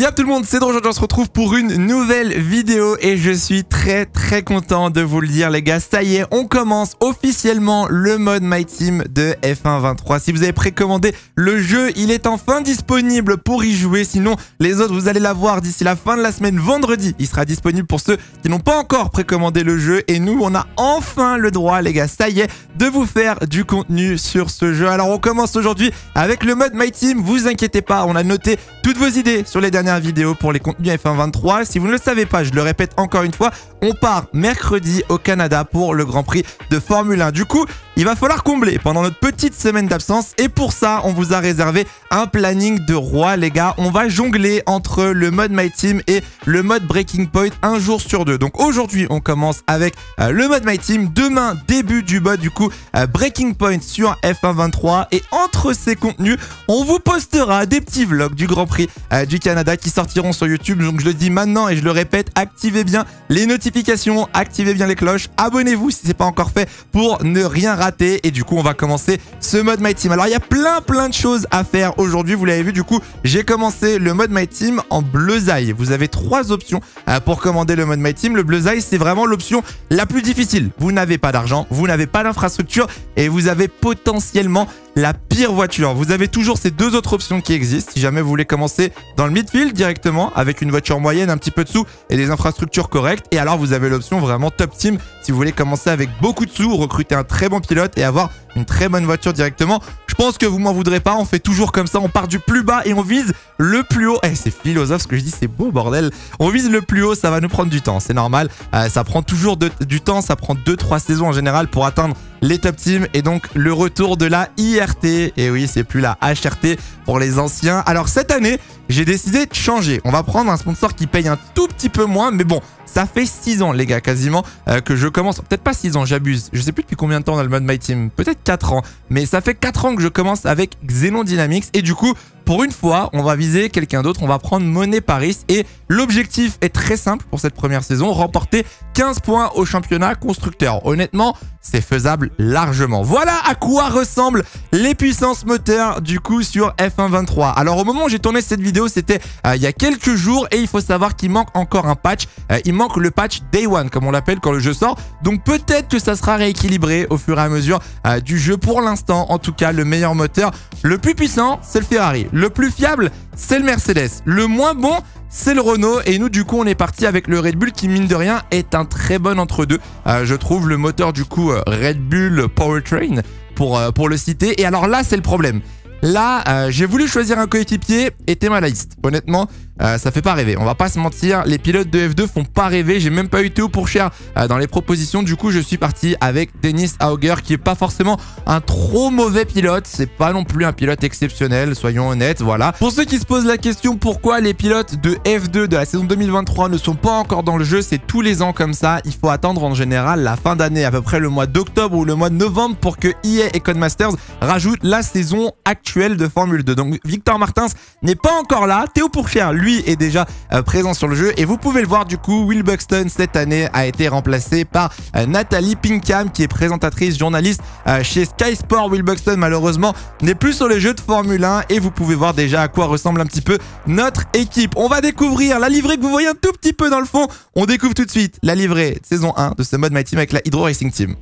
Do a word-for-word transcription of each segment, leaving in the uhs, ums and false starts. Y'a tout le monde, c'est Idreau, on se retrouve pour une nouvelle vidéo et je suis très très content de vous le dire les gars. Ça y est, on commence officiellement le mode My Team de F un vingt-trois. Si vous avez précommandé le jeu, il est enfin disponible pour y jouer. Sinon, les autres, vous allez l'avoir d'ici la fin de la semaine, vendredi. Il sera disponible pour ceux qui n'ont pas encore précommandé le jeu. Et nous, on a enfin le droit les gars, ça y est, de vous faire du contenu sur ce jeu. Alors on commence aujourd'hui avec le mode My Team. Vous inquiétez pas, on a noté toutes vos idées sur les dernières vidéos pour les contenus F un vingt-trois. Si vous ne le savez pas, je le répète encore une fois, on part mercredi au Canada pour le Grand Prix de Formule un. Du coup, il va falloir combler pendant notre petite semaine d'absence et pour ça, on vous a réservé un planning de roi les gars. On va jongler entre le mode My Team et le mode Breaking Point un jour sur deux. Donc aujourd'hui, on commence avec euh, le mode My Team. Demain, début du mode du coup euh, Breaking Point sur F un vingt-trois et entre ces contenus, on vous postera des petits vlogs du Grand Prix euh, du Canada qui sortiront sur YouTube. Donc je le dis maintenant et je le répète, activez bien les notifications, activez bien les cloches, abonnez-vous si c'est pas encore fait pour ne rien rater. Et du coup on va commencer ce mode My Team. Alors il y a plein plein de choses à faire aujourd'hui, vous l'avez vu. Du coup j'ai commencé le mode My Team en Bleuzaï. Vous avez trois options pour commander le mode My Team. Le Bleuzaï, c'est vraiment l'option la plus difficile. Vous n'avez pas d'argent, vous n'avez pas d'infrastructure et vous avez potentiellement la pire voiture. Vous avez toujours ces deux autres options qui existent. Si jamais vous voulez commencer dans le midfield directement avec une voiture moyenne, un petit peu de sous et des infrastructures correctes. Et alors vous avez l'option vraiment top team si vous voulez commencer avec beaucoup de sous, recruter un très bon pilote et avoir une très bonne voiture directement. Je pense que vous m'en voudrez pas, on fait toujours comme ça, on part du plus bas et on vise le plus haut. Eh, c'est philosophe ce que je dis, c'est beau bordel. On vise le plus haut, ça va nous prendre du temps, c'est normal. Euh, ça prend toujours de, du temps, ça prend deux trois saisons en général pour atteindre les top teams et donc le retour de la I R T. Et oui, c'est plus la H R T pour les anciens. Alors cette année, j'ai décidé de changer. On va prendre un sponsor qui paye un tout petit peu moins, mais bon, ça fait six ans les gars quasiment euh, que je commence. Peut-être pas six ans, j'abuse. Je sais plus depuis combien de temps dans le mode My Team. Peut-être quatre ans. Mais ça fait quatre ans que je commence avec Xenon Dynamics. Et du coup, pour une fois, on va viser quelqu'un d'autre. On va prendre Money Paris. Et l'objectif est très simple pour cette première saison. Remporter quinze points au championnat constructeur. Honnêtement, c'est faisable largement. Voilà à quoi ressemblent les puissances moteurs du coup sur F un vingt-trois. Alors au moment où j'ai tourné cette vidéo, c'était euh, il y a quelques jours. Et il faut savoir qu'il manque encore un patch. Euh, il manque le patch Day One comme on l'appelle quand le jeu sort. Donc peut-être que ça sera rééquilibré au fur et à mesure euh, du jeu. Pour l'instant, en tout cas, le meilleur moteur, le plus puissant, c'est le Ferrari. Le plus fiable, c'est le Mercedes. Le moins bon, c'est le Renault. Et nous, du coup, on est parti avec le Red Bull qui, mine de rien, est un très bon entre-deux. Euh, je trouve le moteur, du coup, euh, Red Bull Powertrain, pour, euh, pour le citer. Et alors là, c'est le problème. Là, euh, j'ai voulu choisir un coéquipier et t'es ma liste. Honnêtement, euh, ça fait pas rêver. On va pas se mentir, les pilotes de F deux font pas rêver. J'ai même pas eu Théo Pourchaire euh, dans les propositions. Du coup, je suis parti avec Dennis Hauger qui est pas forcément un trop mauvais pilote. C'est pas non plus un pilote exceptionnel, soyons honnêtes, voilà. Pour ceux qui se posent la question pourquoi les pilotes de F deux de la saison deux mille vingt-trois ne sont pas encore dans le jeu, c'est tous les ans comme ça. Il faut attendre en général la fin d'année, à peu près le mois d'octobre ou le mois de novembre pour que E A et Codemasters rajoutent la saison actuelle de Formule deux. Donc Victor Martins n'est pas encore là. Théo Pourchaire, lui, est déjà euh, présent sur le jeu et vous pouvez le voir du coup. Will Buxton cette année a été remplacé par euh, Nathalie Pinkham qui est présentatrice journaliste euh, chez Sky Sport. Will Buxton malheureusement n'est plus sur les jeux de Formule un et vous pouvez voir déjà à quoi ressemble un petit peu notre équipe. On va découvrir la livrée que vous voyez un tout petit peu dans le fond. On découvre tout de suite la livrée de saison un de ce mode My Team avec la Idreau Racing Team.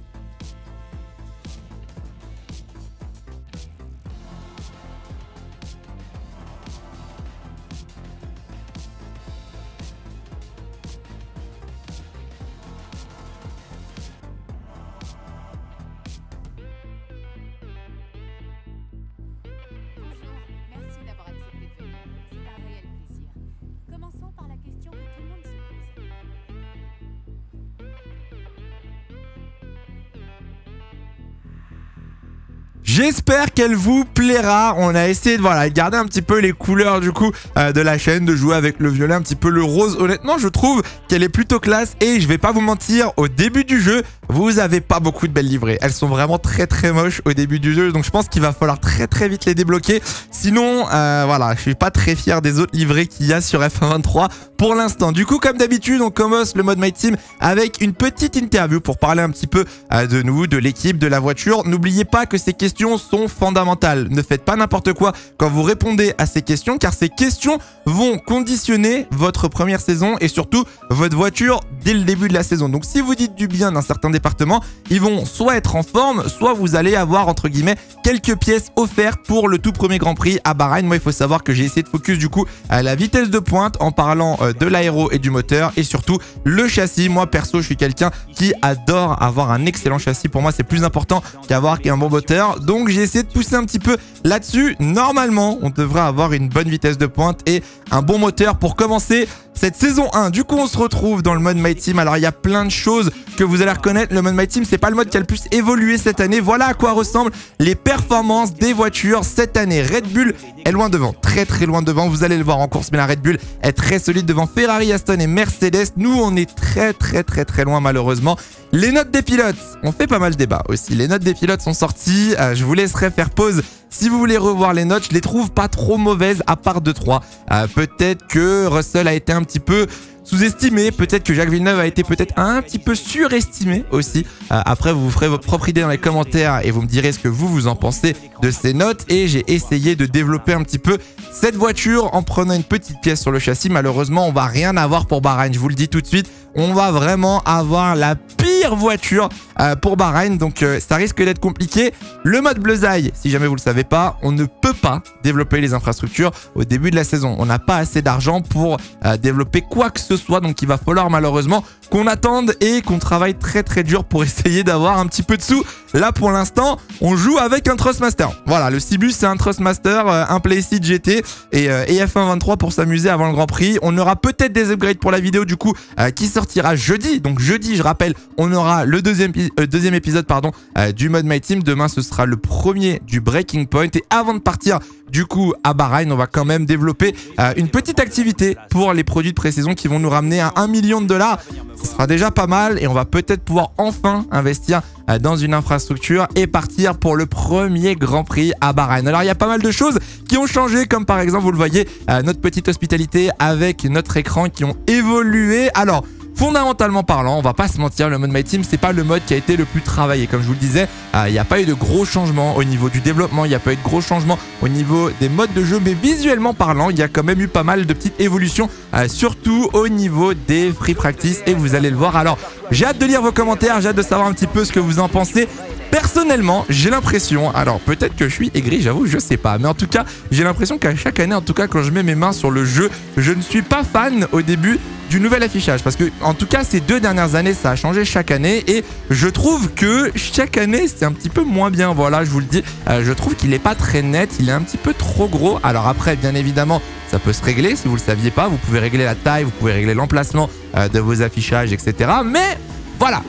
J'espère qu'elle vous plaira. On a essayé de voilà, garder un petit peu les couleurs du coup euh, de la chaîne, de jouer avec le violet, un petit peu le rose. Honnêtement, je trouve qu'elle est plutôt classe et je vais pas vous mentir, au début du jeu, vous avez pas beaucoup de belles livrées. Elles sont vraiment très très moches au début du jeu. Donc je pense qu'il va falloir très très vite les débloquer. Sinon, euh, voilà, je suis pas très fier des autres livrées qu'il y a sur F un vingt-trois pour l'instant. Du coup, comme d'habitude, on commence le mode My Team avec une petite interview pour parler un petit peu euh, de nous, de l'équipe, de la voiture. N'oubliez pas que ces questions sont fondamentales. Ne faites pas n'importe quoi quand vous répondez à ces questions, car ces questions vont conditionner votre première saison et surtout votre voiture dès le début de la saison. Donc si vous dites du bien d'un certain département, ils vont soit être en forme, soit vous allez avoir entre guillemets quelques pièces offertes pour le tout premier Grand Prix à Bahreïn. Moi, il faut savoir que j'ai essayé de focus du coup à la vitesse de pointe en parlant de l'aéro et du moteur et surtout le châssis. Moi perso, je suis quelqu'un qui adore avoir un excellent châssis. Pour moi, c'est plus important qu'avoir un bon moteur. Donc j'ai essayé de pousser un petit peu là-dessus. Normalement, on devrait avoir une bonne vitesse de pointe et un bon moteur pour commencer cette saison un. Du coup, on se retrouve dans le mode My Team. Alors, il y a plein de choses que vous allez reconnaître. Le mode My Team, c'est pas le mode qui a le plus évolué cette année. Voilà à quoi ressemblent les performances des voitures cette année. Red Bull est loin devant, très très loin devant. Vous allez le voir en course, mais la Red Bull est très solide devant Ferrari, Aston et Mercedes. Nous, on est très très très très loin malheureusement. Les notes des pilotes, on fait pas mal de débats aussi. Les notes des pilotes sont sorties. Euh, je vous laisserai faire pause. Si vous voulez revoir les notes, je les trouve pas trop mauvaises à part deux trois. Euh, peut-être que Russell a été un petit peu sous-estimé, peut-être que Jacques Villeneuve a été peut-être un petit peu surestimé aussi. Euh, après, vous vous ferez votre propre idée dans les commentaires et vous me direz ce que vous vous en pensez de ces notes. Et j'ai essayé de développer un petit peu cette voiture en prenant une petite pièce sur le châssis. Malheureusement, on va rien avoir pour Bahreïn, je vous le dis tout de suite. On va vraiment avoir la pire voiture euh, pour Bahreïn, donc euh, ça risque d'être compliqué. Le mode Bleuzaï, si jamais vous le savez pas, on ne peut pas développer les infrastructures au début de la saison. On n'a pas assez d'argent pour euh, développer quoi que ce soit. soit donc il va falloir malheureusement qu'on attende et qu'on travaille très très dur pour essayer d'avoir un petit peu de sous. Là pour l'instant on joue avec un Trustmaster. Voilà, le Cibus c'est un Trustmaster, euh, un Playseat G T et, euh, et F un vingt-trois pour s'amuser avant le Grand Prix. On aura peut-être des upgrades pour la vidéo du coup euh, qui sortira jeudi. Donc jeudi, je rappelle, on aura le deuxième, euh, deuxième épisode pardon euh, du mode My Team. Demain ce sera le premier du Breaking Point. Et avant de partir du coup à Bahreïn, on va quand même développer euh, une petite activité pour les produits de pré-saison qui vont nous ramener à un million de dollars. Ce sera déjà pas mal et on va peut-être pouvoir enfin investir dans une infrastructure et partir pour le premier Grand Prix à Bahreïn. Alors il y a pas mal de choses qui ont changé, comme par exemple vous le voyez notre petite hospitalité avec notre écran qui ont évolué. Alors fondamentalement parlant, on va pas se mentir, le mode My Team, c'est pas le mode qui a été le plus travaillé. Comme je vous le disais, il euh, n'y a pas eu de gros changements au niveau du développement, il n'y a pas eu de gros changements au niveau des modes de jeu, mais visuellement parlant, il y a quand même eu pas mal de petites évolutions, euh, surtout au niveau des free practice, et vous allez le voir. Alors, j'ai hâte de lire vos commentaires, j'ai hâte de savoir un petit peu ce que vous en pensez. Personnellement, j'ai l'impression, alors peut-être que je suis aigri, j'avoue, je sais pas, mais en tout cas, j'ai l'impression qu'à chaque année, en tout cas, quand je mets mes mains sur le jeu, je ne suis pas fan au début du nouvel affichage, parce que en tout cas, ces deux dernières années, ça a changé chaque année et je trouve que chaque année, c'est un petit peu moins bien, voilà, je vous le dis. Euh, je trouve qu'il n'est pas très net, il est un petit peu trop gros. Alors après, bien évidemment, ça peut se régler, si vous ne le saviez pas, vous pouvez régler la taille, vous pouvez régler l'emplacement euh, de vos affichages, et cetera. Mais voilà,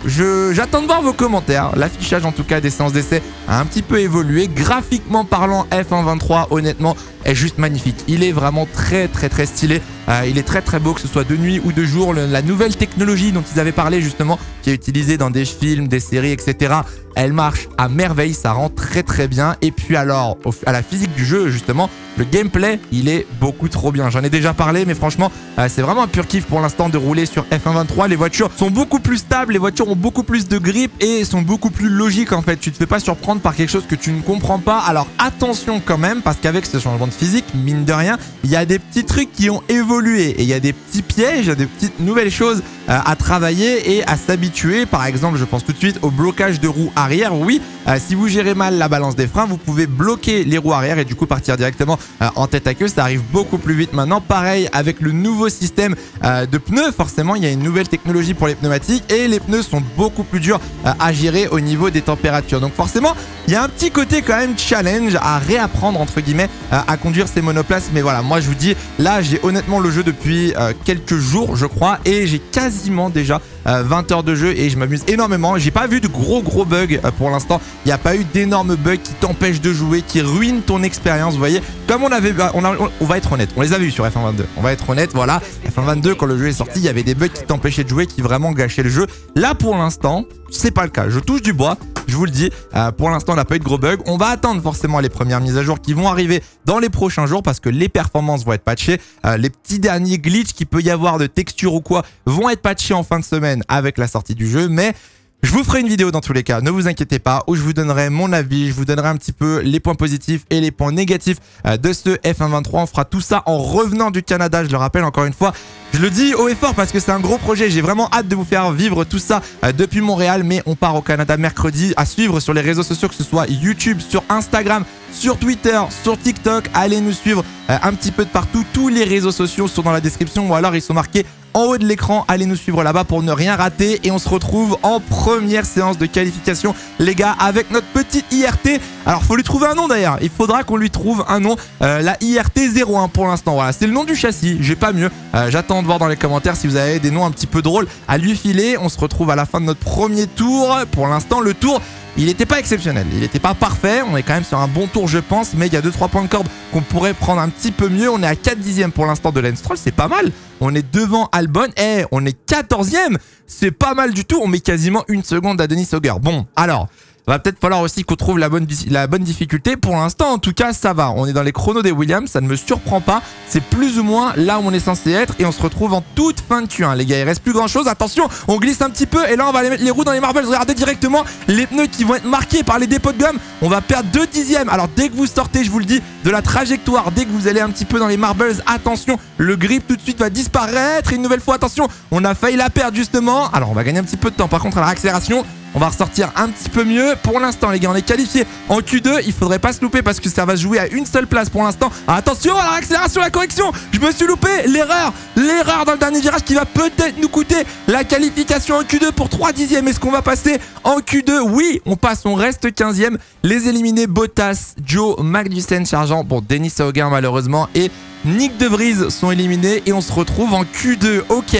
j'attends de voir vos commentaires. L'affichage en tout cas des séances d'essai a un petit peu évolué. Graphiquement parlant, F un vingt-trois honnêtement est juste magnifique. Il est vraiment très très très stylé. Euh, il est très très beau, que ce soit de nuit ou de jour. Le, la nouvelle technologie dont ils avaient parlé justement, qui est utilisée dans des films, des séries, et cetera, elle marche à merveille, ça rend très très bien. Et puis alors, au, à la physique du jeu justement, le gameplay, il est beaucoup trop bien. J'en ai déjà parlé, mais franchement, euh, c'est vraiment un pur kiff pour l'instant de rouler sur F un vingt-trois. Les voitures sont beaucoup plus stables, les voitures ont beaucoup plus de grip et sont beaucoup plus logiques en fait. Tu te fais pas surprendre par quelque chose que tu ne comprends pas. Alors attention quand même, parce qu'avec ce changement de physique, mine de rien, il y a des petits trucs qui ont évolué et il y a des petits pièges, il y a des petites nouvelles choses euh, à travailler et à s'habituer. Par exemple, je pense tout de suite au blocage de roues arrière. Oui, euh, si vous gérez mal la balance des freins, vous pouvez bloquer les roues arrière et du coup partir directement euh, en tête à queue. Ça arrive beaucoup plus vite maintenant. Pareil avec le nouveau système euh, de pneus. Forcément, il y a une nouvelle technologie pour les pneumatiques et les pneus sont beaucoup plus durs euh, à gérer au niveau des températures. Donc forcément, il y a un petit côté quand même challenge à réapprendre entre guillemets euh, à conduire ces monoplaces. Mais voilà, moi je vous dis, là j'ai honnêtement le jeu depuis euh, quelques jours je crois et j'ai quasiment déjà euh, vingt heures de jeu et je m'amuse énormément. J'ai pas vu de gros gros bugs euh, pour l'instant. Il n'y a pas eu d'énormes bugs qui t'empêchent de jouer, qui ruinent ton expérience. Vous voyez, comme on avait, on, a, on, on va être honnête, on les avait eu sur F un vingt-deux. On va être honnête, voilà, F un vingt-deux, quand le jeu est sorti, il y avait des bugs qui t'empêchaient de jouer, qui vraiment gâchaient le jeu. Là, pour l'instant, c'est pas le cas. Je touche du bois, je vous le dis. Euh, pour l'instant, on n'a pas eu de gros bugs. On va attendre forcément les premières mises à jour qui vont arriver dans les prochains jours parce que les performances vont être patchées. Euh, les petits derniers glitches qu'il peut y avoir de texture ou quoi vont être patchés en fin de semaine avec la sortie du jeu. Mais je vous ferai une vidéo dans tous les cas, ne vous inquiétez pas, où je vous donnerai mon avis, je vous donnerai un petit peu les points positifs et les points négatifs de ce F un vingt-trois. On fera tout ça en revenant du Canada, je le rappelle encore une fois. Je le dis haut et fort parce que c'est un gros projet, j'ai vraiment hâte de vous faire vivre tout ça depuis Montréal. Mais on part au Canada mercredi, à suivre sur les réseaux sociaux, que ce soit YouTube, sur Instagram, sur Twitter, sur TikTok. Allez nous suivre un petit peu de partout, tous les réseaux sociaux sont dans la description ou alors ils sont marqués en haut de l'écran, allez nous suivre là-bas pour ne rien rater. Et on se retrouve en première séance de qualification, les gars, avec notre petite I R T. Alors, faut lui trouver un nom d'ailleurs. Il faudra qu'on lui trouve un nom. Euh, la I R T zéro un pour l'instant. Voilà, c'est le nom du châssis. J'ai pas mieux. Euh, J'attends de voir dans les commentaires si vous avez des noms un petit peu drôles à lui filer. On se retrouve à la fin de notre premier tour. Pour l'instant, le tour, il n'était pas exceptionnel, il n'était pas parfait, on est quand même sur un bon tour je pense, mais il y a deux trois points de corde qu'on pourrait prendre un petit peu mieux. On est à quatre dixièmes pour l'instant de Lance Stroll, c'est pas mal. On est devant Albon, hey, on est quatorzième, c'est pas mal du tout, on met quasiment une seconde à Dennis Hauger. Bon, alors, va peut-être falloir aussi qu'on trouve la bonne, la bonne difficulté. Pour l'instant, en tout cas, ça va. On est dans les chronos des Williams, ça ne me surprend pas. C'est plus ou moins là où on est censé être et on se retrouve en toute fin de Q un. Les gars, il reste plus grand-chose. Attention, on glisse un petit peu et là, on va aller mettre les roues dans les marbles. Regardez directement les pneus qui vont être marqués par les dépôts de gomme. On va perdre deux dixièmes. Alors, dès que vous sortez, je vous le dis, de la trajectoire, dès que vous allez un petit peu dans les marbles, attention, le grip tout de suite va disparaître. Et une nouvelle fois, attention, on a failli la perdre justement. Alors, on va gagner un petit peu de temps. Par contre, à la accélération, on va ressortir un petit peu mieux. Pour l'instant, les gars, on est qualifié en Q deux. Il faudrait pas se louper parce que ça va se jouer à une seule place pour l'instant. Attention à l'accélération, la correction. Je me suis loupé. L'erreur. L'erreur dans le dernier virage qui va peut-être nous coûter la qualification en Q deux pour trois dixièmes. Est-ce qu'on va passer en Q deux? Oui, on passe. On reste quinzième. Les éliminés, Bottas, Joe, Magnussen, Sargent, bon, Dennis Hauger malheureusement et Nick De Vries sont éliminés. Et on se retrouve en Q deux. Ok.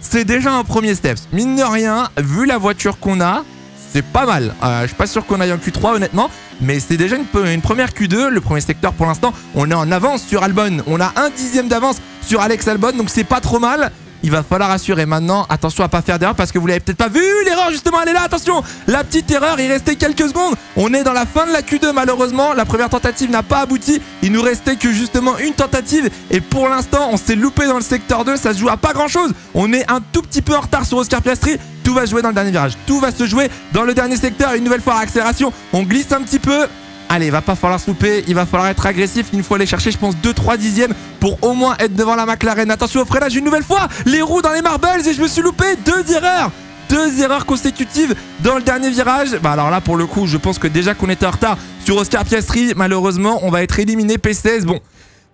C'est déjà un premier step. Mine de rien, vu la voiture qu'on a, c'est pas mal. Euh, je suis pas sûr qu'on aille en Q trois honnêtement, mais c'est déjà une, une première Q deux. Le premier secteur pour l'instant, on est en avance sur Albon. On a un dixième d'avance sur Alex Albon, donc c'est pas trop mal. Il va falloir assurer maintenant. Attention à pas faire d'erreur parce que vous l'avez peut-être pas vu. L'erreur justement, elle est là. Attention, la petite erreur. Il restait quelques secondes. On est dans la fin de la Q deux malheureusement. La première tentative n'a pas abouti. Il nous restait que justement une tentative. Et pour l'instant, on s'est loupé dans le secteur deux. Ça se joue à pas grand-chose. On est un tout petit peu en retard sur Oscar Piastri. Tout va se jouer dans le dernier virage. Tout va se jouer dans le dernier secteur. Une nouvelle fois, accélération. On glisse un petit peu. Allez, il va pas falloir se louper, il va falloir être agressif. Il faut aller chercher, je pense, deux trois dixièmes pour au moins être devant la McLaren. Attention au freinage une nouvelle fois, les roues dans les marbles et je me suis loupé. Deux erreurs, deux erreurs consécutives dans le dernier virage. Bah alors là, pour le coup, je pense que déjà qu'on était en retard sur Oscar Piastri, malheureusement, on va être éliminé P seize. Bon,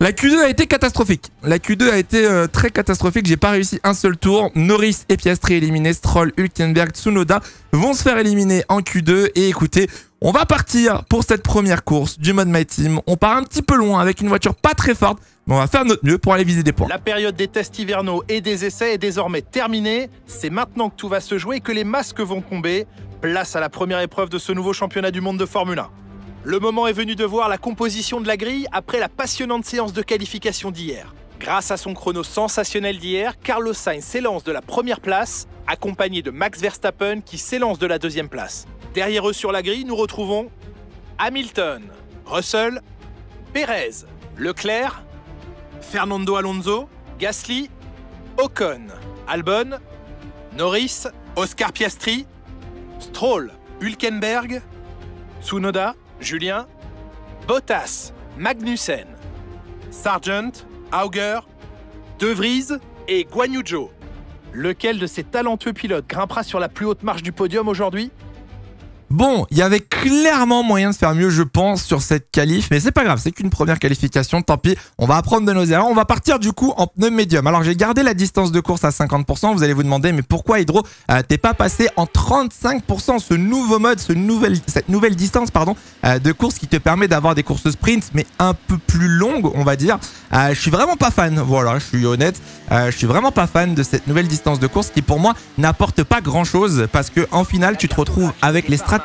la Q deux a été catastrophique. La Q deux a été euh, très catastrophique, j'ai pas réussi un seul tour. Norris et Piastri éliminés, Stroll, Hülkenberg, Tsunoda vont se faire éliminer en Q deux. Et écoutez, on va partir pour cette première course du mode My Team. On part un petit peu loin avec une voiture pas très forte, mais on va faire notre mieux pour aller viser des points. La période des tests hivernaux et des essais est désormais terminée. C'est maintenant que tout va se jouer et que les masques vont tomber. Place à la première épreuve de ce nouveau championnat du monde de Formule un. Le moment est venu de voir la composition de la grille après la passionnante séance de qualification d'hier. Grâce à son chrono sensationnel d'hier, Carlos Sainz s'élance de la première place, accompagné de Max Verstappen qui s'élance de la deuxième place. Derrière eux sur la grille, nous retrouvons Hamilton, Russell, Perez, Leclerc, Fernando Alonso, Gasly, Ocon, Albon, Norris, Oscar Piastri, Stroll, Hülkenberg, Tsunoda, Julien, Bottas, Magnussen, Sargent, Hauger, De Vries et Guan Yu Zhou. Lequel de ces talentueux pilotes grimpera sur la plus haute marche du podium aujourd'hui? Bon, il y avait clairement moyen de faire mieux, je pense, sur cette qualif. Mais c'est pas grave, c'est qu'une première qualification. Tant pis, on va apprendre de nos erreurs. On va partir du coup en pneu médium. Alors, j'ai gardé la distance de course à cinquante pour cent. Vous allez vous demander, mais pourquoi, Idreau, euh, t'es pas passé en trente-cinq pour cent? Ce nouveau mode, ce nouvel, cette nouvelle distance pardon, euh, de course qui te permet d'avoir des courses sprint, mais un peu plus longues, on va dire. Euh, je suis vraiment pas fan. Voilà, je suis honnête. Euh, je suis vraiment pas fan de cette nouvelle distance de course qui, pour moi, n'apporte pas grand-chose. Parce qu'en finale, tu te retrouves avec les stratégies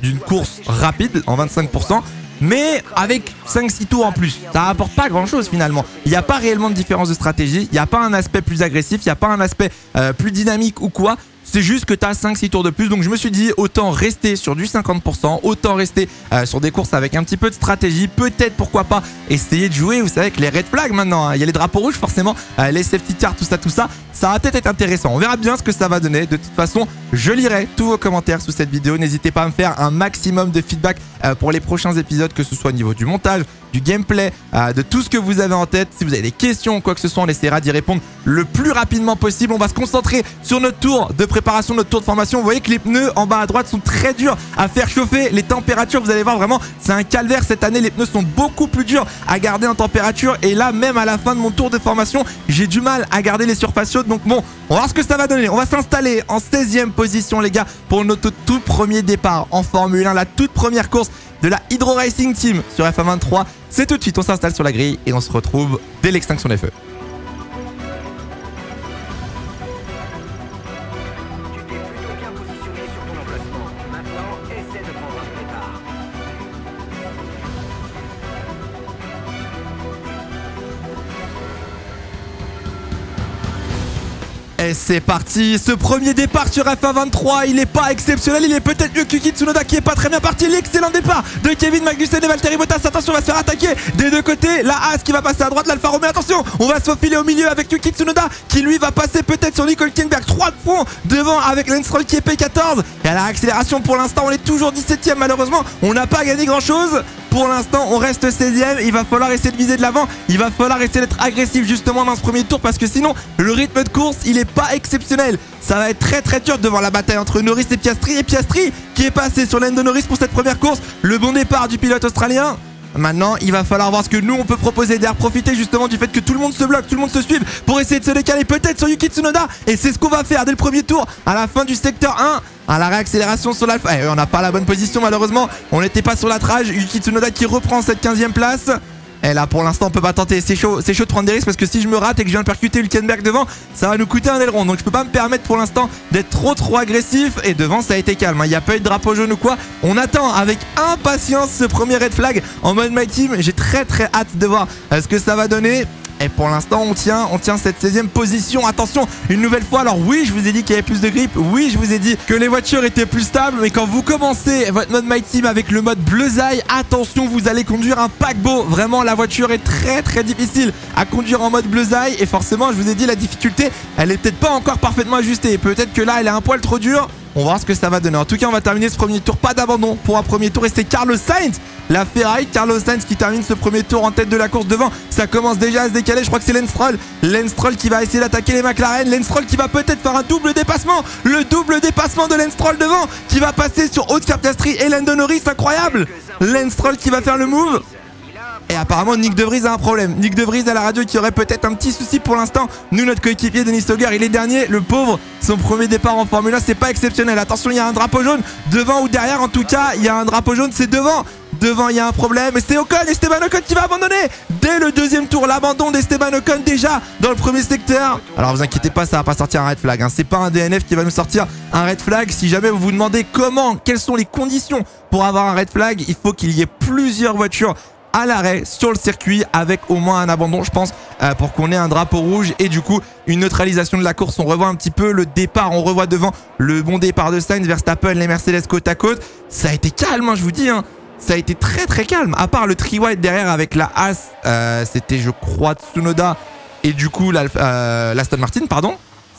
d'une course rapide en vingt-cinq pour cent, mais avec cinq six tours en plus, ça apporte pas grand chose finalement. Il n'y a pas réellement de différence de stratégie, il n'y a pas un aspect plus agressif, il n'y a pas un aspect euh, plus dynamique ou quoi. C'est juste que tu as cinq six tours de plus. Donc je me suis dit, autant rester sur du cinquante pour cent, autant rester euh, sur des courses avec un petit peu de stratégie. Peut-être, pourquoi pas, essayer de jouer, vous savez, avec les red flags maintenant. Hein. Il y a les drapeaux rouges, forcément, euh, les safety cars, tout ça, tout ça. Ça va peut-être être intéressant. On verra bien ce que ça va donner. De toute façon, je lirai tous vos commentaires sous cette vidéo. N'hésitez pas à me faire un maximum de feedback euh, pour les prochains épisodes, que ce soit au niveau du montage, du gameplay, euh, de tout ce que vous avez en tête. Si vous avez des questions ou quoi que ce soit, on essaiera d'y répondre le plus rapidement possible. On va se concentrer sur notre tour de préparation, notre tour de formation. Vous voyez que les pneus en bas à droite sont très durs à faire chauffer. Les températures, vous allez voir, vraiment, c'est un calvaire cette année. Les pneus sont beaucoup plus durs à garder en température. Et là, même à la fin de mon tour de formation, j'ai du mal à garder les surfaces chaudes. Donc bon, on va voir ce que ça va donner. On va s'installer en seizième position, les gars, pour notre tout premier départ en Formule un, la toute première course de la Idreau Racing Team sur F un vingt-trois. C'est tout de suite, on s'installe sur la grille et on se retrouve dès l'extinction des feux. Et c'est parti, ce premier départ sur F un vingt-trois, il n'est pas exceptionnel, il est peut-être mieux que Yuki Tsunoda qui est pas très bien parti. L'excellent départ de Kevin Magnussen et Valtteri Bottas, attention, on va se faire attaquer des deux côtés, la Haas qui va passer à droite, l'Alfa Romeo, attention, on va se faufiler au milieu avec Yuki Tsunoda qui lui va passer peut-être sur Nico Hülkenberg, trois de front devant avec Lance Stroll qui est P quatorze, et à la accélération pour l'instant on est toujours dix-septième malheureusement, on n'a pas gagné grand chose. Pour l'instant, on reste seizième. Il va falloir essayer de viser de l'avant. Il va falloir essayer d'être agressif justement dans ce premier tour parce que sinon, le rythme de course, il n'est pas exceptionnel. Ça va être très très dur devant la bataille entre Norris et Piastri. Et Piastri qui est passé sur Lando Norris pour cette première course. Le bon départ du pilote australien. Maintenant, il va falloir voir ce que nous on peut proposer derrière, profiter justement du fait que tout le monde se bloque, tout le monde se suive pour essayer de se décaler peut-être sur Yuki Tsunoda. Et c'est ce qu'on va faire dès le premier tour à la fin du secteur un. À la réaccélération sur l'Alpha. Eh, on n'a pas la bonne position malheureusement. On n'était pas sur la trage. Yuki Tsunoda qui reprend cette quinzième place. Et là pour l'instant on peut pas tenter, c'est chaud, c'est chaud de prendre des risques parce que si je me rate et que je viens de percuter Hülkenberg devant, ça va nous coûter un aileron. Donc je peux pas me permettre pour l'instant d'être trop trop agressif. Et devant ça a été calme, il n'y a pas eu de drapeau jaune ou quoi. On attend avec impatience ce premier red flag en mode My Team. J'ai très très hâte de voir ce que ça va donner. Et pour l'instant on tient, on tient cette seizième position. Attention une nouvelle fois, alors oui je vous ai dit qu'il y avait plus de grip, oui je vous ai dit que les voitures étaient plus stables, mais quand vous commencez votre mode My Team avec le mode Bleuzaï, attention vous allez conduire un paquebot. Vraiment la voiture est très très difficile à conduire en mode Bleuzaï. Et forcément je vous ai dit la difficulté elle est peut-être pas encore parfaitement ajustée. Peut-être que là elle est un poil trop dure. On va voir ce que ça va donner. En tout cas, on va terminer ce premier tour. Pas d'abandon pour un premier tour. Et c'est Carlos Sainz, la Ferrari. Carlos Sainz qui termine ce premier tour en tête de la course devant. Ça commence déjà à se décaler. Je crois que c'est Lance Stroll. Lance Stroll qui va essayer d'attaquer les McLaren. Lance Stroll qui va peut-être faire un double dépassement. Le double dépassement de Lance Stroll devant qui va passer sur Oscar Piastri et Lando Norris. Incroyable. Lance Stroll qui va faire le move. Et apparemment Nick De Vries a un problème. Nick De Vries à la radio qui aurait peut-être un petit souci pour l'instant. Nous notre coéquipier Dennis Hauger, il est dernier, le pauvre. Son premier départ en Formule un, c'est pas exceptionnel. Attention, il y a un drapeau jaune devant ou derrière. En tout cas, il y a un drapeau jaune, c'est devant. Devant, il y a un problème. Et c'est Ocon, Esteban Ocon qui va abandonner dès le deuxième tour. L'abandon d'Esteban Ocon déjà dans le premier secteur. Alors vous inquiétez pas, ça va pas sortir un red flag. Hein. C'est pas un D N F qui va nous sortir un red flag. Si jamais vous vous demandez comment, quelles sont les conditions pour avoir un red flag, il faut qu'il y ait plusieurs voitures à l'arrêt sur le circuit avec au moins un abandon, je pense, euh, pour qu'on ait un drapeau rouge et du coup une neutralisation de la course. On revoit un petit peu le départ, on revoit devant le bon départ de Sainz, Verstappen, les Mercedes côte à côte. Ça a été calme, hein, je vous dis, hein. Ça a été très très calme, à part le tri-wide derrière avec la Haas, euh, c'était je crois Tsunoda et du coup l'Aston euh, Martin, pardon.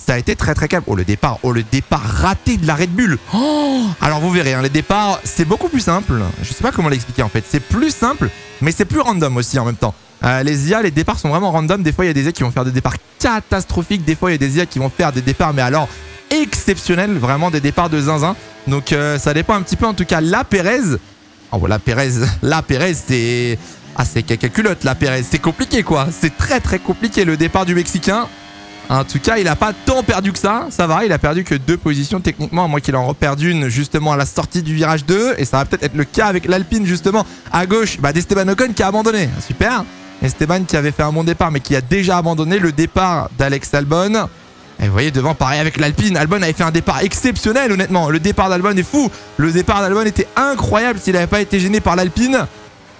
Ça a été très très calme. Oh le départ, oh le départ raté de la Red Bull. Oh alors vous verrez, hein, les départs c'est beaucoup plus simple. Je sais pas comment l'expliquer en fait. C'est plus simple, mais c'est plus random aussi en même temps. Euh, les I A, les départs sont vraiment random. Des fois il y a des I A qui vont faire des départs catastrophiques. Des fois il y a des I A qui vont faire des départs mais alors exceptionnels, vraiment des départs de zinzin. Donc euh, ça dépend un petit peu en tout cas. La Perez, oh voilà Perez, la Perez c'est ah c'est quelqu'un culotte la Perez. C'est compliqué quoi. C'est très très compliqué le départ du Mexicain. En tout cas, il n'a pas tant perdu que ça. Ça va, il a perdu que deux positions techniquement, à moins qu'il en reperde une justement à la sortie du virage deux. Et ça va peut-être être le cas avec l'Alpine justement à gauche bah, d'Esteban Ocon qui a abandonné. Super. Esteban qui avait fait un bon départ mais qui a déjà abandonné le départ d'Alex Albon. Et vous voyez devant, pareil avec l'Alpine. Albon avait fait un départ exceptionnel honnêtement. Le départ d'Albon est fou. Le départ d'Albon était incroyable s'il n'avait pas été gêné par l'Alpine.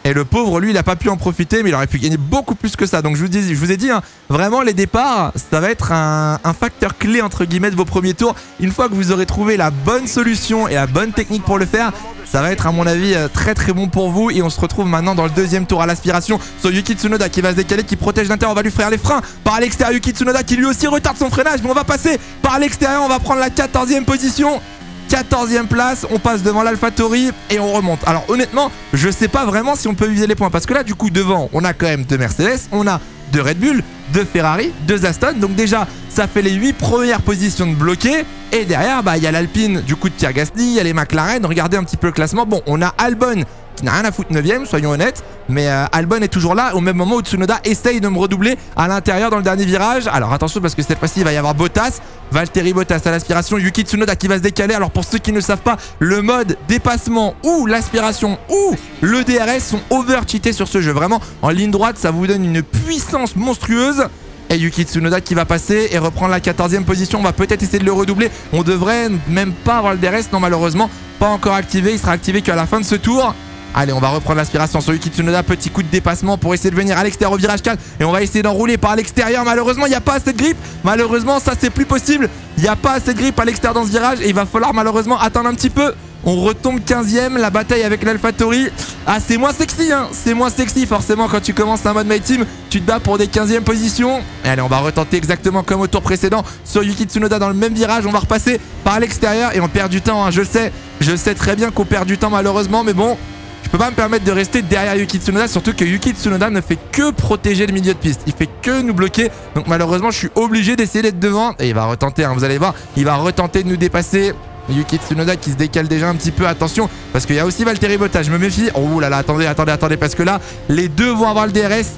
Et le pauvre, lui, il n'a pas pu en profiter, mais il aurait pu gagner beaucoup plus que ça. Donc je vous, dis, je vous ai dit, hein, vraiment, les départs, ça va être un, un facteur clé, entre guillemets, de vos premiers tours. Une fois que vous aurez trouvé la bonne solution et la bonne technique pour le faire, ça va être, à mon avis, très très bon pour vous. Et on se retrouve maintenant dans le deuxième tour à l'aspiration sur Yuki Tsunoda qui va se décaler, qui protège l'intérieur. On va lui faire les freins par l'extérieur. Yuki Tsunoda qui lui aussi retarde son freinage, mais on va passer par l'extérieur. On va prendre la quatorzième position. quatorzième place, on passe devant l'AlphaTauri et on remonte. Alors honnêtement, je sais pas vraiment si on peut viser les points, parce que là du coup devant on a quand même deux Mercedes, on a deux Red Bull, deux Ferrari, deux Aston. Donc déjà ça fait les huit premières positions de bloquées. Et derrière bah il y a l'Alpine du coup de Pierre Gasly, il y a les McLaren. Regardez un petit peu le classement. Bon, on a Albon qui n'a rien à foutre neuvième, soyons honnêtes. Mais euh, Albon est toujours là au même moment où Tsunoda essaye de me redoubler à l'intérieur dans le dernier virage. Alors attention, parce que cette fois-ci il va y avoir Bottas, Valtteri Bottas à l'aspiration, Yuki Tsunoda qui va se décaler. Alors pour ceux qui ne savent pas, le mode dépassement ou l'aspiration ou le D R S sont over-cheatés sur ce jeu. Vraiment, en ligne droite ça vous donne une puissance monstrueuse. Et Yuki Tsunoda qui va passer et reprendre la quatorzième position. On va peut-être essayer de le redoubler. On devrait même pas avoir le D R S. Non, malheureusement pas encore activé. Il sera activé qu'à la fin de ce tour. Allez, on va reprendre l'aspiration sur Yuki Tsunoda. Petit coup de dépassement pour essayer de venir à l'extérieur au virage quatre. Et on va essayer d'enrouler par l'extérieur. Malheureusement, il n'y a pas assez de grippe. Malheureusement, ça, c'est plus possible. Il n'y a pas assez de grippe à l'extérieur dans ce virage. Et il va falloir malheureusement attendre un petit peu. On retombe quinzième. La bataille avec l'AlphaTauri. Ah, c'est moins sexy, hein. C'est moins sexy, forcément, quand tu commences un mode My Team. Tu te bats pour des quinzième positions. Et allez, on va retenter exactement comme au tour précédent sur Yuki Tsunoda dans le même virage. On va repasser par l'extérieur. Et on perd du temps, hein. Je sais. Je sais très bien qu'on perd du temps, malheureusement. Mais bon. Je peux pas me permettre de rester derrière Yuki Tsunoda, surtout que Yuki Tsunoda ne fait que protéger le milieu de piste. Il fait que nous bloquer. Donc malheureusement, je suis obligé d'essayer d'être devant. Et il va retenter, hein, vous allez voir. Il va retenter de nous dépasser. Yuki Tsunoda qui se décale déjà un petit peu. Attention, parce qu'il y a aussi Valtteri Bottas. Je me méfie. Oh là là, attendez, attendez, attendez. Parce que là, les deux vont avoir le D R S.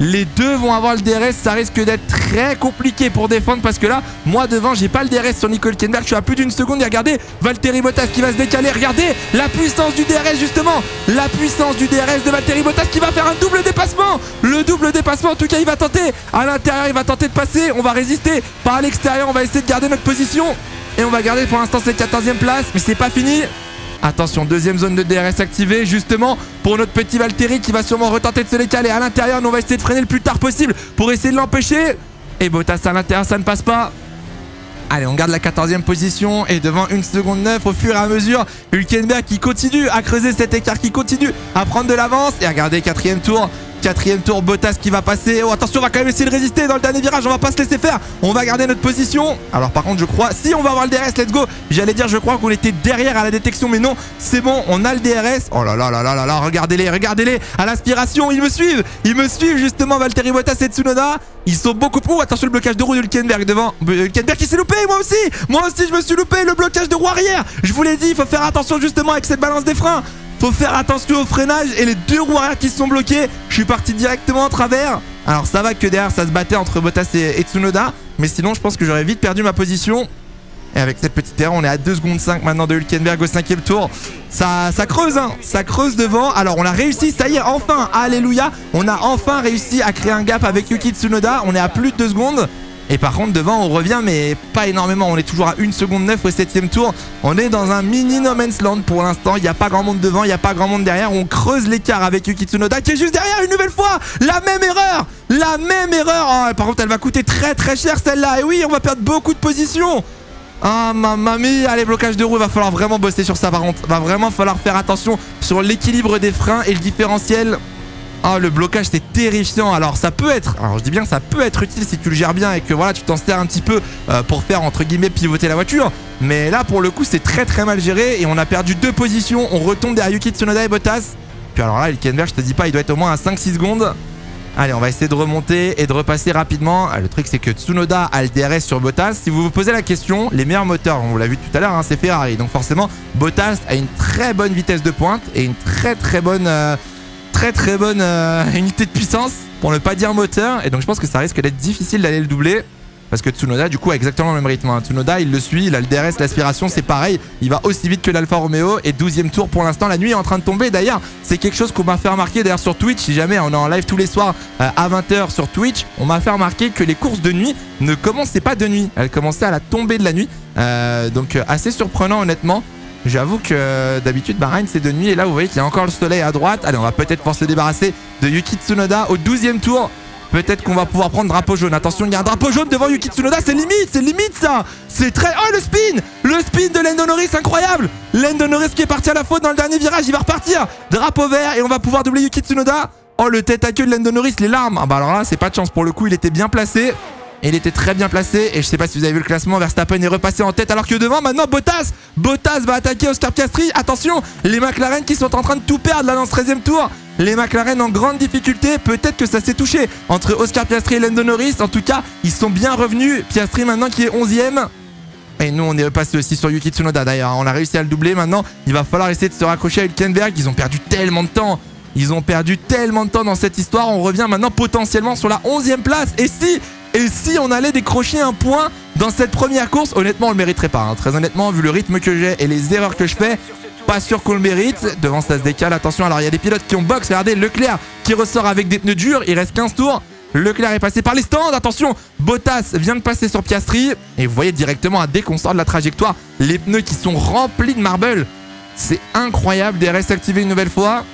Les deux vont avoir le D R S, ça risque d'être très compliqué pour défendre, parce que là, moi devant, j'ai pas le D R S sur Nico Hülkenberg, je suis à plus d'une seconde. Et regardez, Valtteri Bottas qui va se décaler, regardez la puissance du D R S justement, la puissance du D R S de Valtteri Bottas qui va faire un double dépassement, le double dépassement en tout cas il va tenter, à l'intérieur il va tenter de passer, on va résister, par l'extérieur on va essayer de garder notre position, et on va garder pour l'instant cette quatorzième place, mais c'est pas fini. Attention, deuxième zone de D R S activée justement pour notre petit Valtteri qui va sûrement retenter de se décaler à l'intérieur. Nous on va essayer de freiner le plus tard possible pour essayer de l'empêcher. Et Bottas à l'intérieur, ça ne passe pas. Allez, on garde la quatorzième position et devant une seconde neuf au fur et à mesure. Hülkenberg qui continue à creuser cet écart, qui continue à prendre de l'avance. Et regardez, quatrième tour. Quatrième tour, Bottas qui va passer. Oh, attention, on va quand même essayer de résister dans le dernier virage. On va pas se laisser faire. On va garder notre position. Alors, par contre, je crois, si on va avoir le D R S, let's go. J'allais dire, je crois qu'on était derrière à la détection, mais non, c'est bon, on a le D R S. Oh là là là là là là, regardez-les, regardez-les. À l'aspiration, ils me suivent. Ils me suivent, justement, Valtteri Bottas et Tsunoda. Ils sont beaucoup plus. Oh, attention, le blocage de roue de Hülkenberg devant. Hülkenberg qui s'est loupé, moi aussi. Moi aussi, je me suis loupé. Le blocage de roue arrière. Je vous l'ai dit, il faut faire attention, justement, avec cette balance des freins. Faut faire attention au freinage et les deux roues arrière qui se sont bloquées. Je suis parti directement en travers. Alors ça va que derrière ça se battait entre Bottas et, et Tsunoda. Mais sinon je pense que j'aurais vite perdu ma position. Et avec cette petite erreur, on est à deux secondes cinq maintenant de Hülkenberg au cinquième tour. Ça, ça creuse, hein. Ça creuse devant. Alors on a réussi, ça y est, enfin, alléluia. On a enfin réussi à créer un gap avec Yuki Tsunoda. On est à plus de deux secondes. Et par contre devant on revient mais pas énormément. On est toujours à une seconde neuf au septième tour. On est dans un mini no man's land pour l'instant. Il n'y a pas grand monde devant, il n'y a pas grand monde derrière. On creuse l'écart avec Yuki Tsunoda qui est juste derrière une nouvelle fois. La même erreur. La même erreur oh, par contre elle va coûter très très cher celle-là. Et oui, on va perdre beaucoup de positions. Ah ma mamie, allez, blocage de roue, il va falloir vraiment bosser sur ça par contre. Va vraiment falloir faire attention sur l'équilibre des freins et le différentiel. Ah, oh, le blocage, c'est terrifiant. Alors ça peut être, alors je dis bien ça peut être utile si tu le gères bien et que voilà tu t'en sers un petit peu euh, pour faire entre guillemets pivoter la voiture. Mais là pour le coup c'est très très mal géré et on a perdu deux positions. On retombe derrière Yuki Tsunoda et Bottas. Puis alors là Hülkenberg, je te dis pas, il doit être au moins à cinq six secondes. Allez, on va essayer de remonter et de repasser rapidement. Le truc c'est que Tsunoda a le D R S sur Bottas. Si vous vous posez la question, les meilleurs moteurs, on vous l'a vu tout à l'heure, hein, c'est Ferrari. Donc forcément Bottas a une très bonne vitesse de pointe et une très très bonne... Euh, Très très bonne euh, unité de puissance pour ne pas dire moteur, et donc je pense que ça risque d'être difficile d'aller le doubler parce que Tsunoda du coup a exactement le même rythme, hein. Tsunoda il le suit, il a le D R S, l'aspiration c'est pareil, il va aussi vite que l'Alfa Romeo. Et douzième tour pour l'instant, la nuit est en train de tomber. D'ailleurs c'est quelque chose qu'on m'a fait remarquer d'ailleurs sur Twitch, si jamais on est en live tous les soirs euh, à vingt heures sur Twitch, on m'a fait remarquer que les courses de nuit ne commençaient pas de nuit, elles commençaient à la tombée de la nuit, euh, donc euh, assez surprenant honnêtement. J'avoue que d'habitude Bahreïn c'est de nuit et là vous voyez qu'il y a encore le soleil à droite. Allez, on va peut-être pouvoir se débarrasser de Yuki Tsunoda au douzième tour. Peut-être qu'on va pouvoir prendre drapeau jaune. Attention, il y a un drapeau jaune devant Yuki Tsunoda. C'est limite, c'est limite ça. C'est très... Oh, le spin Le spin de Lando Norris, incroyable. Lando Norris qui est parti à la faute dans le dernier virage. Il va repartir. Drapeau vert et on va pouvoir doubler Yuki Tsunoda. Oh, le tête à queue de Lando Norris, les larmes. Ah bah alors là, c'est pas de chance pour le coup. Il était bien placé. Et il était très bien placé. Et je sais pas si vous avez vu le classement. Verstappen est repassé en tête alors que devant, maintenant, Bottas. Bottas va attaquer Oscar Piastri. Attention, les McLaren qui sont en train de tout perdre là dans ce treizième tour. Les McLaren en grande difficulté, peut-être que ça s'est touché entre Oscar Piastri et Lando Norris. En tout cas, ils sont bien revenus. Piastri maintenant qui est onzième. Et nous, on est passé aussi sur Yuki Tsunoda d'ailleurs. On a réussi à le doubler maintenant. Il va falloir essayer de se raccrocher à Hülkenberg. Ils ont perdu tellement de temps. Ils ont perdu tellement de temps dans cette histoire. On revient maintenant potentiellement sur la onzième place. Et si, et si on allait décrocher un point dans cette première course, honnêtement, on le mériterait pas. Hein. Très honnêtement, vu le rythme que j'ai et les erreurs que je fais, pas sûr qu'on le mérite. Devant, ça se décale. Attention, alors il y a des pilotes qui ont box. Regardez, Leclerc qui ressort avec des pneus durs. Il reste quinze tours. Leclerc est passé par les stands. Attention, Bottas vient de passer sur Piastri. Et vous voyez directement, dès qu'on sort de la trajectoire, les pneus qui sont remplis de marble. C'est incroyable. D R S activé une nouvelle fois.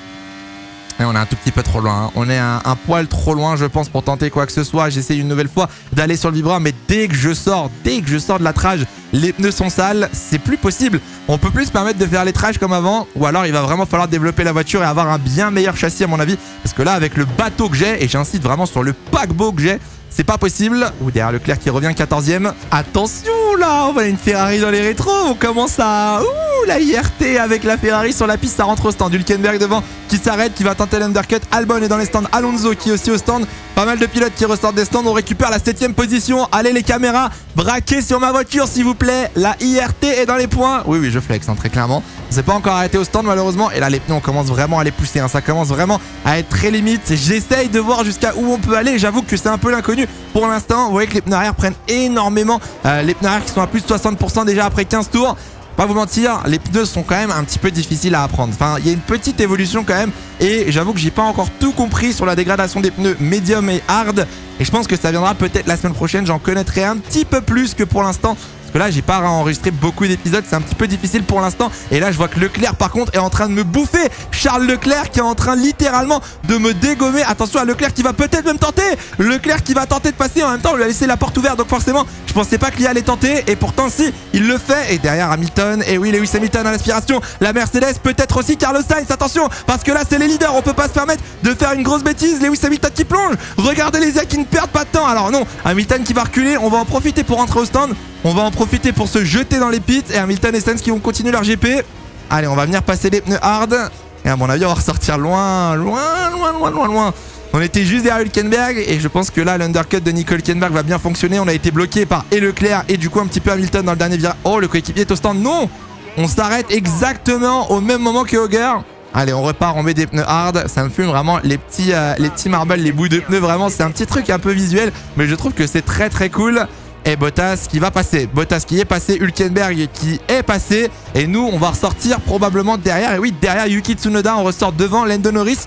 Et on est un tout petit peu trop loin. Hein. On est un, un poil trop loin, je pense, pour tenter quoi que ce soit. J'essaie une nouvelle fois d'aller sur le vibreur. Mais dès que je sors, dès que je sors de la trage, les pneus sont sales. C'est plus possible. On peut plus se permettre de faire les trages comme avant. Ou alors, il va vraiment falloir développer la voiture et avoir un bien meilleur châssis, à mon avis. Parce que là, avec le bateau que j'ai, et j'insiste vraiment sur le paquebot que j'ai, c'est pas possible. Ou derrière Leclerc qui revient quatorzième. Attention là, on a une Ferrari dans les rétros. On commence à... Ouh, la I R T avec la Ferrari sur la piste. Ça rentre au stand. Hülkenberg devant qui s'arrête, qui va tenter l'undercut. Albon est dans les stands. Alonso qui est aussi au stand. Pas mal de pilotes qui ressortent des stands. On récupère la septième position. Allez les caméras, braquez sur ma voiture s'il vous plaît. La I R T est dans les points. Oui, oui, je flex hein, très clairement. On s'est pas encore arrêté au stand malheureusement. Et là, les pneus, on commence vraiment à les pousser. Hein. Ça commence vraiment à être très limite. J'essaye de voir jusqu'à où on peut aller. J'avoue que c'est un peu l'inconnu. Pour l'instant, vous voyez que les pneus arrière prennent énormément. Euh, les pneus arrière qui sont à plus de soixante pour cent déjà après quinze tours. Pas vous mentir, les pneus sont quand même un petit peu difficiles à apprendre. Enfin, il y a une petite évolution quand même. Et j'avoue que j'ai pas encore tout compris sur la dégradation des pneus médium et hard. Et je pense que ça viendra peut-être la semaine prochaine. J'en connaîtrai un petit peu plus que pour l'instant. Parce que là, j'ai pas enregistré beaucoup d'épisodes, c'est un petit peu difficile pour l'instant. Et là, je vois que Leclerc, par contre, est en train de me bouffer. Charles Leclerc qui est en train littéralement de me dégommer. Attention à Leclerc qui va peut-être même tenter. Leclerc qui va tenter de passer. En même temps, on lui a laissé la porte ouverte. Donc forcément, je pensais pas qu'il allait tenter. Et pourtant, si, il le fait. Et derrière Hamilton, et oui, Lewis Hamilton à l'aspiration. La Mercedes, peut-être aussi Carlos Sainz. Attention, parce que là, c'est les leaders. On peut pas se permettre de faire une grosse bêtise. Lewis Hamilton qui plonge. Regardez les gars qui ne perdent pas de temps. Alors non, Hamilton qui va reculer. On va en profiter pour rentrer au stand. On va en profiter pour se jeter dans les pits. Et Hamilton et Sainz qui vont continuer leur G P. Allez, on va venir passer les pneus hard. Et à mon avis, on va ressortir loin, loin, loin, loin, loin, loin. On était juste derrière Hülkenberg. Et je pense que là, l'undercut de Nico Hülkenberg va bien fonctionner. On a été bloqué par et Leclerc et du coup un petit peu Hamilton dans le dernier virage. Oh, le coéquipier est au stand. Non, on s'arrête exactement au même moment que Hauger. Allez, on repart, on met des pneus hard. Ça me fume vraiment les petits, euh, les petits marbles, les bouts de pneus. Vraiment, c'est un petit truc un peu visuel. Mais je trouve que c'est très, très cool. Et Bottas qui va passer, Bottas qui est passé, Hülkenberg qui est passé. Et nous, on va ressortir probablement derrière. Et oui, derrière Yuki Tsunoda, on ressort devant Lando Norris.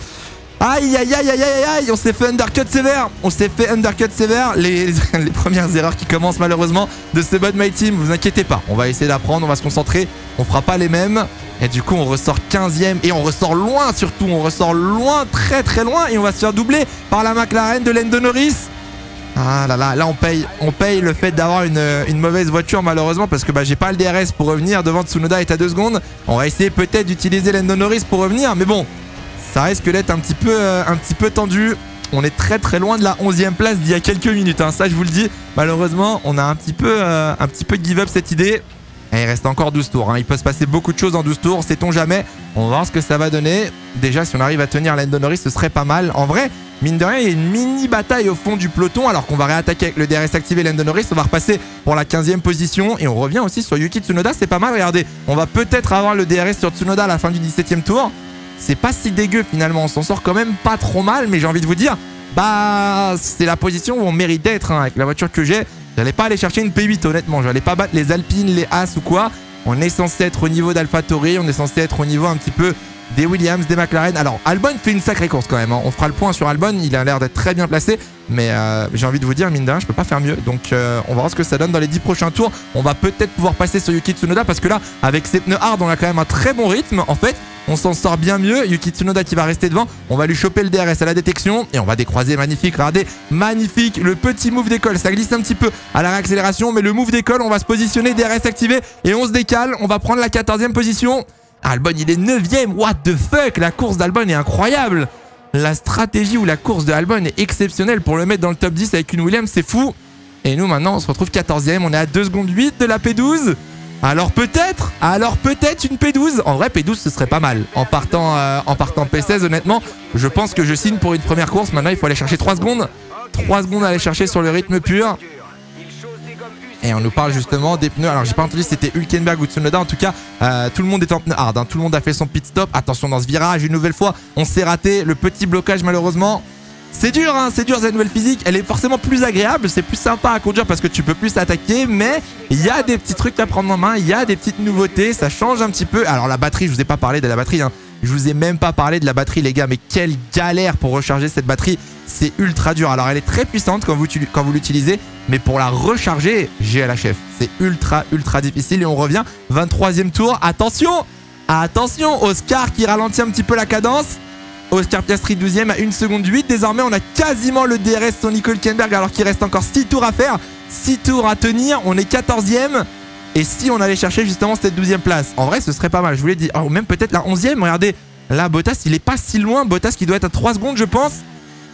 Aïe, aïe, aïe, aïe, aïe, aïe, on s'est fait undercut sévère. On s'est fait undercut sévère. Les, les premières erreurs qui commencent malheureusement de ce mode My Team, vous inquiétez pas. On va essayer d'apprendre, on va se concentrer. On fera pas les mêmes. Et du coup, on ressort quinzième et on ressort loin surtout. On ressort loin, très très loin. Et on va se faire doubler par la McLaren de Lando Norris. Ah là là, là on paye, on paye le fait d'avoir une, une mauvaise voiture malheureusement parce que bah, j'ai pas le D R S pour revenir. Devant, Tsunoda est à deux secondes. On va essayer peut-être d'utiliser Lando Norris pour revenir, mais bon, ça risque d'être un petit peu, euh, un petit peu tendu. On est très très loin de la onzième place d'il y a quelques minutes, hein. Ça je vous le dis, malheureusement on a un petit peu, euh, un petit peu give up cette idée. Et il reste encore douze tours, hein. Il peut se passer beaucoup de choses en douze tours, sait-on jamais. On va voir ce que ça va donner. Déjà, si on arrive à tenir Lando Norris, ce serait pas mal. En vrai, mine de rien, il y a une mini bataille au fond du peloton. Alors qu'on va réattaquer avec le D R S activé Lando Norris. On va repasser pour la quinzième position. Et on revient aussi sur Yuki Tsunoda. C'est pas mal, regardez. On va peut-être avoir le D R S sur Tsunoda à la fin du dix-septième tour. C'est pas si dégueu finalement. On s'en sort quand même pas trop mal. Mais j'ai envie de vous dire, bah, c'est la position où on mérite d'être, hein. Avec la voiture que j'ai, j'allais pas aller chercher une P huit honnêtement. J'allais pas battre les Alpines, les As ou quoi. On est censé être au niveau d'Alpha Tauri. On est censé être au niveau un petit peu des Williams, des McLaren. Alors Albon fait une sacrée course quand même, hein. On fera le point sur Albon, il a l'air d'être très bien placé, mais euh, j'ai envie de vous dire, mine de rien, je peux pas faire mieux. Donc euh, on va voir ce que ça donne dans les dix prochains tours. On va peut-être pouvoir passer sur Yuki Tsunoda, parce que là, avec ses pneus hard, on a quand même un très bon rythme en fait. On s'en sort bien mieux. Yuki Tsunoda qui va rester devant. On va lui choper le D R S à la détection. Et on va décroiser. Magnifique. Regardez. Magnifique. Le petit move d'école. Ça glisse un petit peu à la réaccélération. Mais le move d'école, on va se positionner. D R S activé. Et on se décale. On va prendre la quatorzième position. Albon, il est neuvième. What the fuck? La course d'Albon est incroyable. La stratégie ou la course de Albon est exceptionnelle pour le mettre dans le top dix avec une Williams. C'est fou. Et nous, maintenant, on se retrouve quatorzième. On est à deux secondes huit de la P douze. Alors peut-être, alors peut-être une P douze. En vrai, P douze, ce serait pas mal. En partant, euh, en partant P seize, honnêtement, je pense que je signe pour une première course. Maintenant, il faut aller chercher trois secondes. trois secondes à aller chercher sur le rythme pur. Et on nous parle justement des pneus. Alors, j'ai pas entendu si c'était Hülkenberg ou Tsunoda. En tout cas, euh, tout le monde est en pneu hard, hein. Tout le monde a fait son pit stop. Attention dans ce virage, une nouvelle fois. On s'est raté. Le petit blocage, malheureusement. C'est dur, hein, c'est dur cette nouvelle physique, elle est forcément plus agréable, c'est plus sympa à conduire parce que tu peux plus attaquer, mais il y a des petits trucs à prendre en main, il y a des petites nouveautés, ça change un petit peu. Alors la batterie, je vous ai pas parlé de la batterie, hein. Je vous ai même pas parlé de la batterie les gars, mais quelle galère pour recharger cette batterie, c'est ultra dur. Alors elle est très puissante quand vous, quand vous l'utilisez, mais pour la recharger, G L H F, c'est ultra ultra difficile. Et on revient, vingt-troisième tour, attention, attention, Oscar qui ralentit un petit peu la cadence. Oscar Piastri douzième à une seconde huit. Désormais, on a quasiment le D R S sur Nico Hülkenberg alors qu'il reste encore six tours à faire. six tours à tenir. On est quatorzième. Et si on allait chercher justement cette douzième place? En vrai, ce serait pas mal. Je vous l'ai dit. Oh, même peut-être la onzième. Regardez. Là, Bottas, il est pas si loin. Bottas qui doit être à trois secondes, je pense.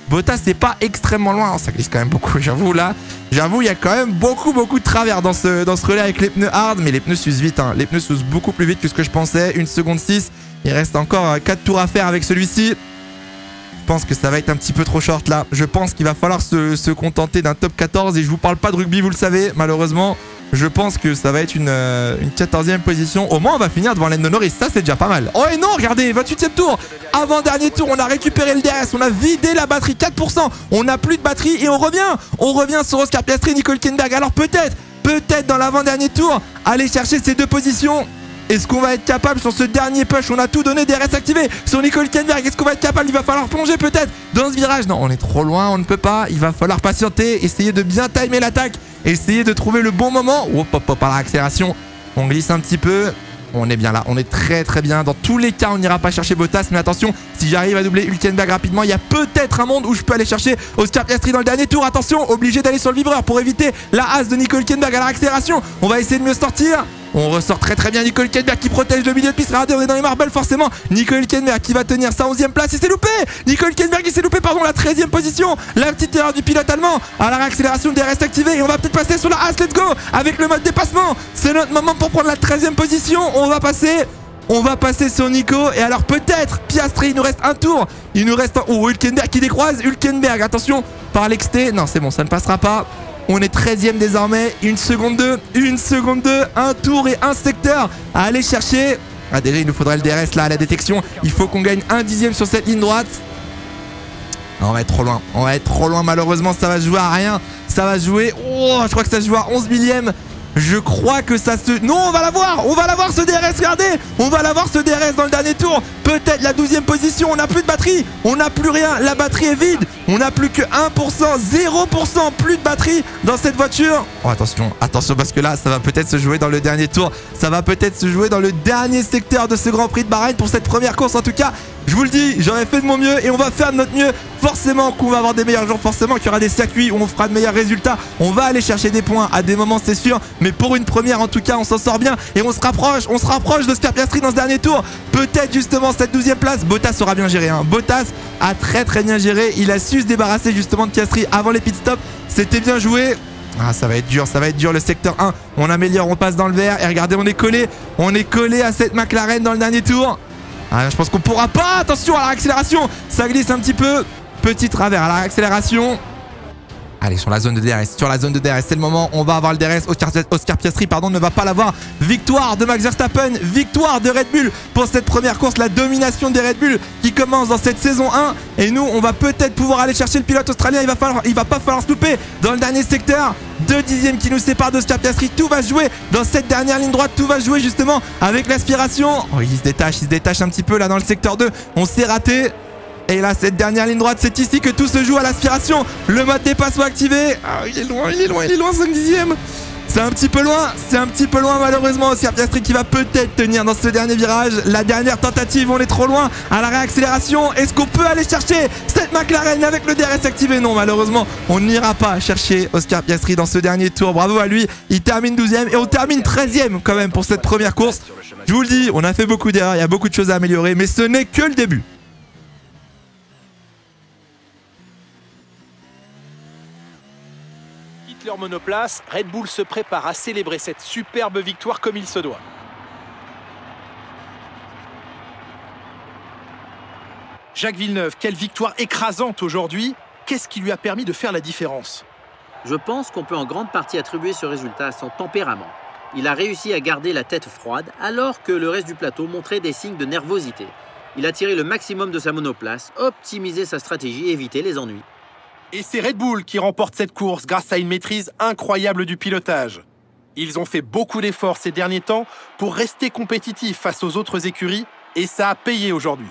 Bottas, c'est pas extrêmement loin. Oh, ça glisse quand même beaucoup, j'avoue. Là, j'avoue, il y a quand même beaucoup, beaucoup de travers dans ce, dans ce relais avec les pneus hard. Mais les pneus s'usent vite, hein. Les pneus s'usent beaucoup plus vite que ce que je pensais. une seconde six. Il reste encore quatre tours à faire avec celui-ci. Je pense que ça va être un petit peu trop short là. Je pense qu'il va falloir se, se contenter d'un top quatorze. Et je vous parle pas de rugby, vous le savez. Malheureusement, je pense que ça va être une, euh, une quatorzième position. Au moins, on va finir devant Lando Norris. Ça, c'est déjà pas mal. Oh, et non, regardez, vingt-huitième tour. Avant-dernier tour, on a récupéré le D R S. On a vidé la batterie, quatre pour cent. On n'a plus de batterie et on revient. On revient sur Oscar Piastri, Nico Hülkenberg. Alors peut-être, peut-être dans l'avant-dernier tour, aller chercher ces deux positions. Est-ce qu'on va être capable sur ce dernier push? On a tout donné, D R S activé sur Nico Hülkenberg. Est-ce qu'on va être capable? Il va falloir plonger peut-être dans ce virage. Non, on est trop loin, on ne peut pas. Il va falloir patienter, essayer de bien timer l'attaque, essayer de trouver le bon moment. Hop, hop, hop, à la accélération, on glisse un petit peu. On est bien là, on est très très bien. Dans tous les cas, on n'ira pas chercher Bottas. Mais attention, si j'arrive à doubler Hülkenberg rapidement, il y a peut-être un monde où je peux aller chercher Oscar Piastri dans le dernier tour. Attention, obligé d'aller sur le vibreur pour éviter la hasse de Nico Hülkenberg à la accélération. On va essayer de mieux sortir. On ressort très très bien. Nico Hülkenberg qui protège le milieu de piste. Regardez, on est dans les marbles forcément. Nico Hülkenberg qui va tenir sa onzième place. Il s'est loupé. Nico Hülkenberg il s'est loupé, pardon, la treizième position. La petite erreur du pilote allemand. À la réaccélération, D R S activé. Et on va peut-être passer sur la Haas. Let's go. Avec le mode dépassement. C'est notre moment pour prendre la treizième position. On va passer. On va passer sur Nico. Et alors peut-être Piastri, il nous reste un tour. Il nous reste un. Oh, Hülkenberg qui décroise. Hülkenberg, attention. Par l'exté. Non, c'est bon, ça ne passera pas. On est treizième désormais, une seconde deux, une seconde deux, un tour et un secteur à aller chercher. Ah déjà il nous faudrait le D R S là à la détection, il faut qu'on gagne un dixième sur cette ligne droite. Non, on va être trop loin, on va être trop loin malheureusement, ça va se jouer à rien, ça va se jouer, oh, je crois que ça se joue à onze millièmes. Je crois que ça se... Non, on va l'avoir. On va l'avoir ce D R S, regardez. On va l'avoir ce D R S dans le dernier tour. Peut-être la douzième position, on n'a plus de batterie. On n'a plus rien, la batterie est vide. On n'a plus que un pour cent, zéro pour cent. Plus de batterie dans cette voiture. Oh attention, attention parce que là ça va peut-être se jouer dans le dernier tour. Ça va peut-être se jouer dans le dernier secteur de ce Grand Prix de Bahreïn pour cette première course en tout cas. Je vous le dis, j'aurais fait de mon mieux et on va faire de notre mieux. Forcément qu'on va avoir des meilleurs jours, forcément qu'il y aura des circuits où on fera de meilleurs résultats. On va aller chercher des points à des moments, c'est sûr. Mais pour une première, en tout cas, on s'en sort bien. Et on se rapproche, on se rapproche de Oscar Piastri dans ce dernier tour. Peut-être justement cette douzième place. Bottas aura bien géré, hein. Bottas a très très bien géré. Il a su se débarrasser justement de Piastri avant les pit stops. C'était bien joué. Ah, ça va être dur, ça va être dur le secteur un. On améliore, on passe dans le vert. Et regardez, on est collé. On est collé à cette McLaren dans le dernier tour. Ah, je pense qu'on pourra pas. Attention à la réaccélération. Ça glisse un petit peu. Petit travers à la réaccélération. Allez, sur la zone de D R S, sur la zone de D R S, c'est le moment, on va avoir le D R S. Oscar, Oscar Piastri pardon, ne va pas l'avoir. Victoire de Max Verstappen, victoire de Red Bull pour cette première course, la domination des Red Bull qui commence dans cette saison un. Et nous, on va peut-être pouvoir aller chercher le pilote australien, il va, falloir, il va pas falloir se louper dans le dernier secteur. Deux dixièmes qui nous séparent d'Oscar Piastri, tout va jouer dans cette dernière ligne droite, tout va jouer justement avec l'aspiration. Oh, il se détache, il se détache un petit peu là dans le secteur deux, on s'est raté. Et là, cette dernière ligne droite, c'est ici que tout se joue à l'aspiration. Le mode dépassement activé. Ah, il est loin, il est loin, il est loin, cinq dixièmes. C'est un petit peu loin, c'est un petit peu loin malheureusement. Oscar Piastri qui va peut-être tenir dans ce dernier virage. La dernière tentative, on est trop loin à la réaccélération. Est-ce qu'on peut aller chercher cette McLaren avec le D R S activé? Non, malheureusement, on n'ira pas chercher Oscar Piastri dans ce dernier tour. Bravo à lui, il termine douzième et on termine treizième quand même pour cette première course. Je vous le dis, on a fait beaucoup d'erreurs, il y a beaucoup de choses à améliorer, mais ce n'est que le début. Leur monoplace, Red Bull se prépare à célébrer cette superbe victoire comme il se doit. Jacques Villeneuve, quelle victoire écrasante aujourd'hui. Qu'est-ce qui lui a permis de faire la différence? Je pense qu'on peut en grande partie attribuer ce résultat à son tempérament. Il a réussi à garder la tête froide alors que le reste du plateau montrait des signes de nervosité. Il a tiré le maximum de sa monoplace, optimisé sa stratégie et évité les ennuis. Et c'est Red Bull qui remporte cette course grâce à une maîtrise incroyable du pilotage. Ils ont fait beaucoup d'efforts ces derniers temps pour rester compétitifs face aux autres écuries et ça a payé aujourd'hui.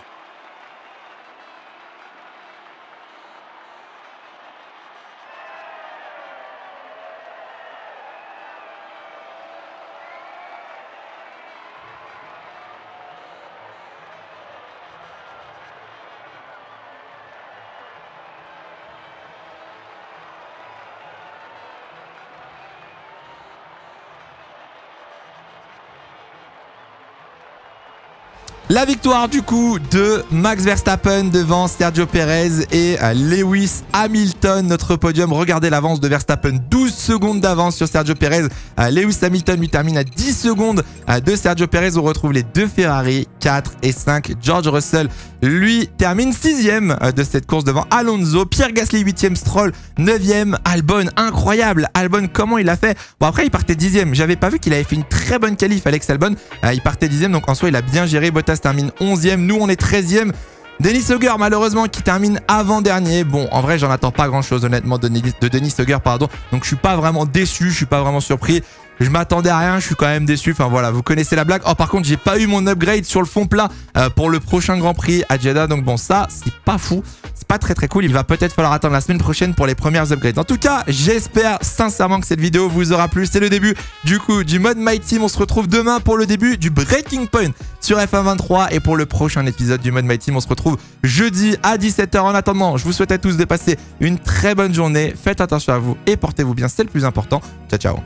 La victoire du coup de Max Verstappen devant Sergio Perez et Lewis Hamilton. Notre podium, regardez l'avance de Verstappen, douze secondes d'avance sur Sergio Perez. Lewis Hamilton lui termine à dix secondes de Sergio Perez. On retrouve les deux Ferrari, quatre et cinq. George Russell lui termine sixième de cette course devant Alonso. Pierre Gasly huitième, Stroll neuvième. Albon, incroyable Albon, comment il a fait? Bon, après il partait dixième, j'avais pas vu qu'il avait fait une très bonne qualif Alex Albon. Il partait dixième, donc en soi il a bien géré. Bottas termine onzième, nous on est treizième. Dennis Hauger malheureusement qui termine avant-dernier. Bon, en vrai j'en attends pas grand chose honnêtement de Dennis Hauger, pardon. Donc je suis pas vraiment déçu, je suis pas vraiment surpris. Je m'attendais à rien, je suis quand même déçu. Enfin voilà, vous connaissez la blague. Oh, par contre j'ai pas eu mon upgrade sur le fond plat euh, pour le prochain Grand Prix à Jeddah. Donc bon, ça c'est pas fou, c'est pas très très cool. Il va peut-être falloir attendre la semaine prochaine pour les premières upgrades. En tout cas, j'espère sincèrement que cette vidéo vous aura plu. C'est le début du coup du mode My Team. On se retrouve demain pour le début du Breaking Point sur F un vingt-trois. Et pour le prochain épisode du mode My Team, on se retrouve jeudi à dix-sept heures. En attendant, je vous souhaite à tous de passer une très bonne journée. Faites attention à vous et portez-vous bien, c'est le plus important. Ciao ciao.